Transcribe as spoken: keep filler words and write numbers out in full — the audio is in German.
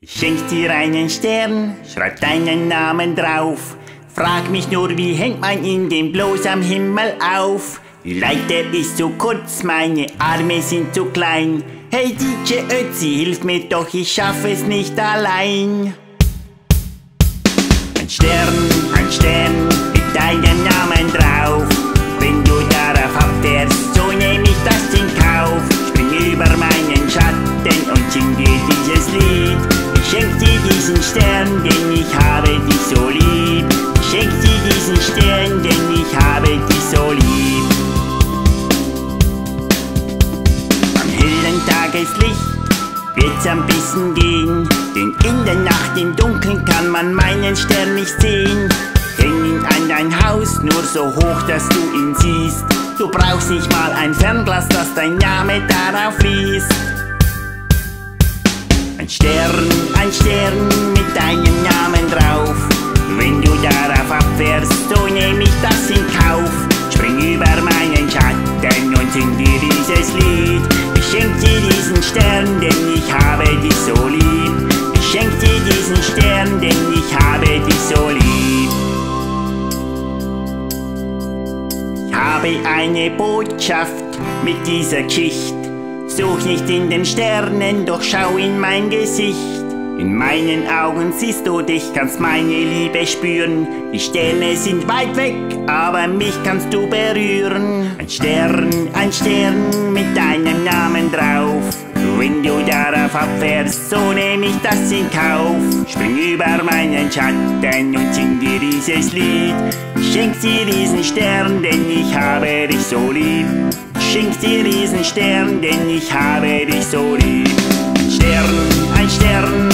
Ich schenk dir einen Stern, schreib deinen Namen drauf. Frag mich nur, wie hängt man ihn denn bloß am Himmel auf? Die Leiter ist zu kurz, meine Arme sind zu klein. Hey D J Ötzi, hilf mir doch, ich schaff es nicht allein. Ein Stern, ein Stern, mit deinem Namen drauf. Wenn du darauf abfährst, so nehm ich das in Kauf. Spring über meinen Schatten und sing dir dieses Lied. Ich schenk dir diesen Stern, denn ich habe dich so lieb. Ich schenk dir diesen Stern, denn ich habe dich so lieb. Am hellen Tageslicht wird's ein bisschen gehen, denn in der Nacht im Dunkeln kann man meinen Stern nicht sehen. Häng ihn an dein Haus, nur so hoch, dass du ihn siehst. Du brauchst nicht mal ein Fernglas, dass dein Name darauf liest. Ein Stern, ein Stern mit deinem Namen drauf. Wenn du darauf abfährst, so nehm ich das in Kauf. Spring über meinen Schatten und sing dir dieses Lied. Ich schenk dir diesen Stern, denn ich habe dich so lieb. Ich schenk dir diesen Stern, denn ich habe dich so lieb. Ich habe eine Botschaft mit dieser Geschichte. Such nicht in den Sternen, doch schau in mein Gesicht. In meinen Augen siehst du dich, kannst meine Liebe spüren. Die Sterne sind weit weg, aber mich kannst du berühren. Ein Stern, ein Stern mit deinem Namen drauf. Wenn du darauf abfährst, so nehm ich das in Kauf. Spring über meinen Schatten und sing dir dieses Lied. Ich schenk dir diesen Stern, denn ich habe dich so lieb. Ich schenk dir diesen Stern, denn ich habe dich so lieb. Ein Stern, ein Stern.